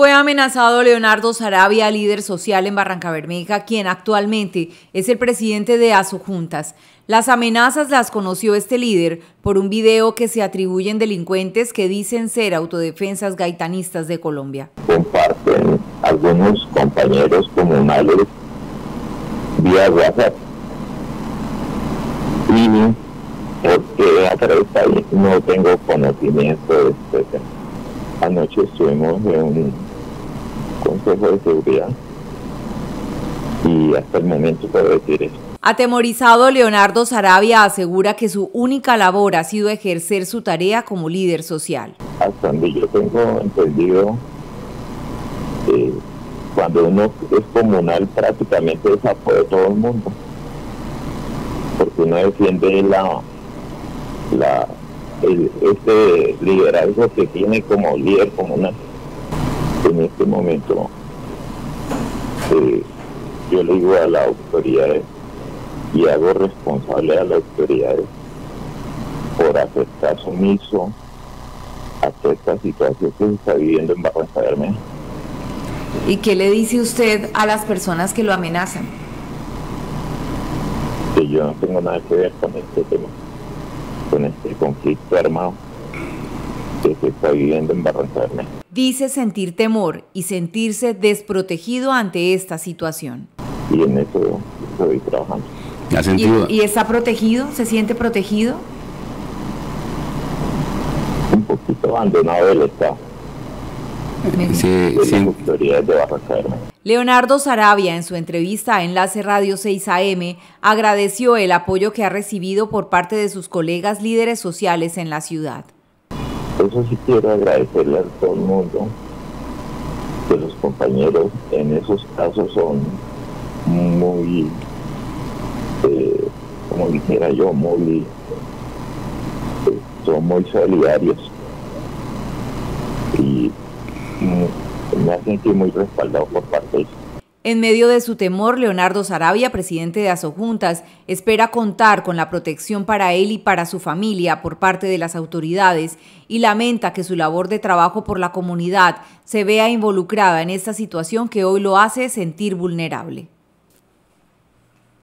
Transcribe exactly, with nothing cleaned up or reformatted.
Fue amenazado Leonardo Sarabia, líder social en Barrancabermeja, quien actualmente es el presidente de Asojuntas. Las amenazas las conoció este líder por un video que se atribuyen delincuentes que dicen ser autodefensas gaitanistas de Colombia. Comparten algunos compañeros comunales vía WhatsApp y porque a través de ahí no tengo conocimiento de este tema. Anoche estuvimos en un consejo de seguridad y hasta el momento puedo decir eso. Atemorizado, Leonardo Sarabia asegura que su única labor ha sido ejercer su tarea como líder social. Hasta donde yo tengo entendido, eh, cuando uno es comunal prácticamente es apoyo de todo el mundo, porque uno defiende la... la El, este liderazgo que tiene como líder comunal. En este momento eh, yo le digo a las autoridades y hago responsable a las autoridades por hacer caso omiso a esta situación que se está viviendo en Barrancabermeja. ¿Y qué le dice usted a las personas que lo amenazan? Que yo no tengo nada que ver con este tema, con este conflicto armado que se está viviendo en Barrancabermeja. Dice sentir temor y sentirse desprotegido ante esta situación. Y en eso estoy trabajando. ¿Y, ¿Y está protegido? ¿Se siente protegido? Un poquito abandonado del Estado. Sí, sí. De Leonardo Sarabia, en su entrevista a Enlace Radio seis A M, agradeció el apoyo que ha recibido por parte de sus colegas líderes sociales en la ciudad. Eso sí quiero agradecerle a todo el mundo, que los compañeros en esos casos son muy, eh, como dijera yo, muy, eh, son muy solidarios. Y me ha sentido muy respaldado por parte de ellos. En medio de su temor, Leonardo Sarabia, presidente de Asojuntas, espera contar con la protección para él y para su familia por parte de las autoridades y lamenta que su labor de trabajo por la comunidad se vea involucrada en esta situación que hoy lo hace sentir vulnerable.